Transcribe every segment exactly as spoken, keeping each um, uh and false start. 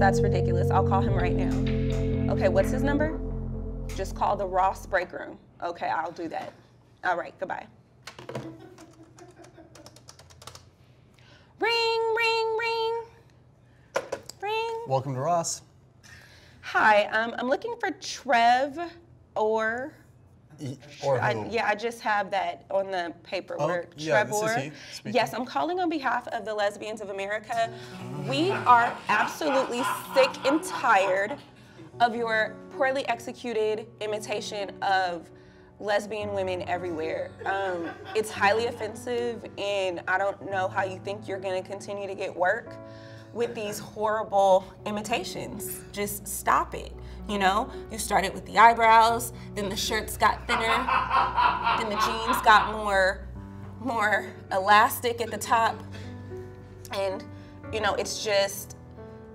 that's ridiculous. I'll call him right now. Okay, what's his number? Just call the Ross break room. Okay, I'll do that. All right, goodbye. Ring, ring, ring, ring. Welcome to Ross. Hi, um, I'm looking for Trev or... Or who? I, yeah, I just have that on the paperwork. Oh, yeah, Trevor. This is he speaking. Yes, I'm calling on behalf of the Lesbians of America. We are absolutely sick and tired of your poorly executed imitation of lesbian women everywhere. Um, it's highly offensive, and I don't know how you think you're going to continue to get work with these horrible imitations. Just stop it, you know? You started with the eyebrows, then the shirts got thinner, then the jeans got more, more elastic at the top. And, you know, it's just,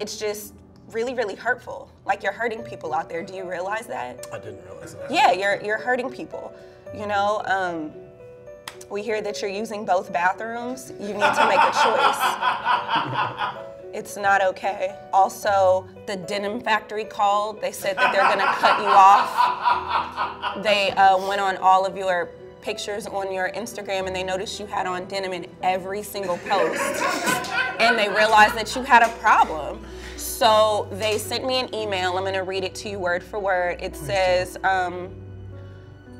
it's just really, really hurtful. Like, you're hurting people out there. Do you realize that? I didn't realize that. Yeah, you're, you're hurting people, you know? Um, we hear that you're using both bathrooms. You need to make a choice. It's not okay. Also, the denim factory called. They said that they're gonna cut you off. They uh, went on all of your pictures on your Instagram and they noticed you had on denim in every single post. And they realized that you had a problem. So they sent me an email. I'm gonna read it to you word for word. It says, um,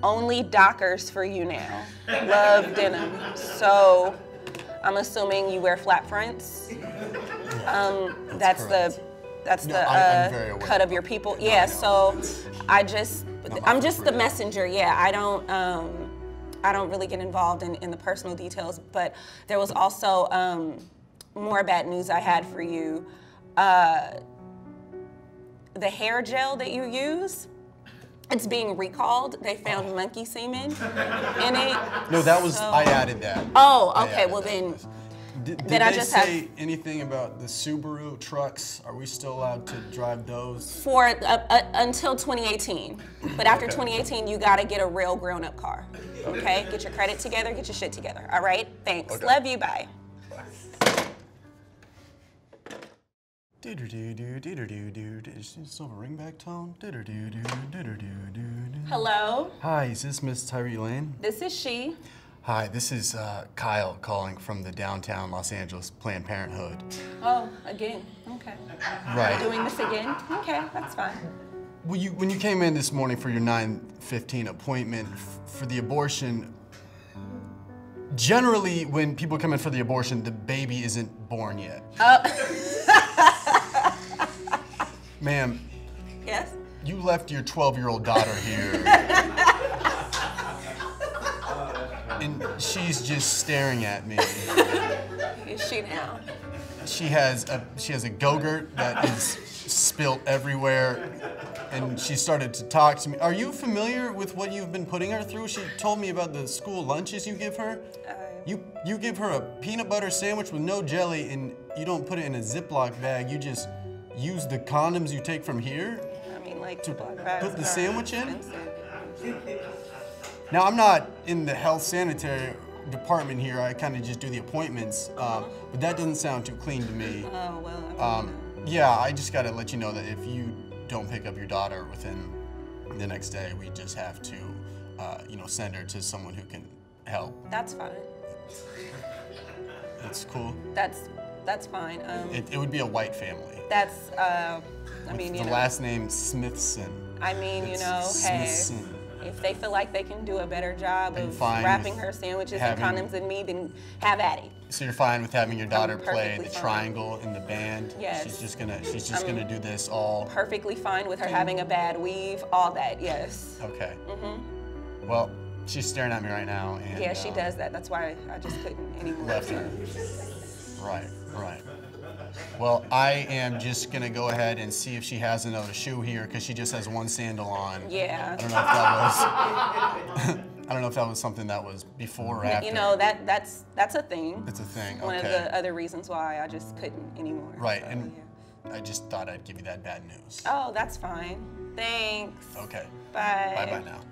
only Dockers for you now. Love denim. So I'm assuming you wear flat fronts. Um, that's, that's the that's no, the uh, cut of your people. Yeah. So I just I'm just the messenger. Yeah. I don't um, I don't really get involved in, in the personal details. But there was also um, more bad news I had for you. Uh, the hair gel that you use, it's being recalled. They found oh. monkey semen in it. No, that was so, I added that. Oh, okay. Well then. That. Did, did they I just say have, anything about the Subaru trucks? Are we still allowed to drive those? For uh, uh, until twenty eighteen. But after okay. twenty eighteen, you gotta get a real grown-up car. Okay? Okay? Get your credit together, get your shit together. All right? Thanks. Okay. Love you. Bye. Silver ringback tone. Hello. Hi, is this Miss Tyree Elaine? This is she. Hi, this is uh, Kyle calling from the downtown Los Angeles Planned Parenthood. Oh, again, okay. Right. Doing this again? Okay, that's fine. Well, you, when you came in this morning for your nine fifteen appointment for the abortion, generally when people come in for the abortion, the baby isn't born yet. Oh. Ma'am. Yes? You left your twelve-year-old daughter here. And she's just staring at me. Is she now? She has a she has a Go-Gurt that is spilt everywhere, and she started to talk to me. Are you familiar with what you've been putting her through? She told me about the school lunches you give her. Uh, you you give her a peanut butter sandwich with no jelly, and you don't put it in a Ziploc bag. You just use the condoms you take from here. I mean, like to put the sandwich in. Now, I'm not in the health sanitary department here. I kind of just do the appointments, uh, but that doesn't sound too clean to me. Oh, well, I mean, um, yeah, I just got to let you know that if you don't pick up your daughter within the next day, we just have to, uh, you know, send her to someone who can help. That's fine. That's cool. That's that's fine. Um, it, it would be a white family. That's, uh, I mean, you know. The last name Smithson. I mean, you know, hey. Smithson. If they feel like they can do a better job of wrapping her sandwiches and condoms and me, then have at it. So you're fine with having your daughter play the triangle in the band? Yes. She's just gonna she's just gonna do this all. Perfectly fine with her having a bad weave, all that, yes. Okay. Mm-hmm. Well, she's staring at me right now. And, yeah, she um, does that. That's why I just couldn't anymore. Left her. Right, right. Well, I am just gonna go ahead and see if she has another shoe here because she just has one sandal on. Yeah. I don't know if that was. I don't know if that was something that was before or after. You know, that that's that's a thing. It's a thing. Okay. One of the other reasons why I just couldn't anymore. Right, so, and yeah. I just thought I'd give you that bad news. Oh, that's fine. Thanks. Okay. Bye. Bye bye now.